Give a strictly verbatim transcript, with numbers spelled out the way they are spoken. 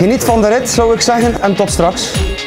Geniet van de rit, zou ik zeggen, en tot straks.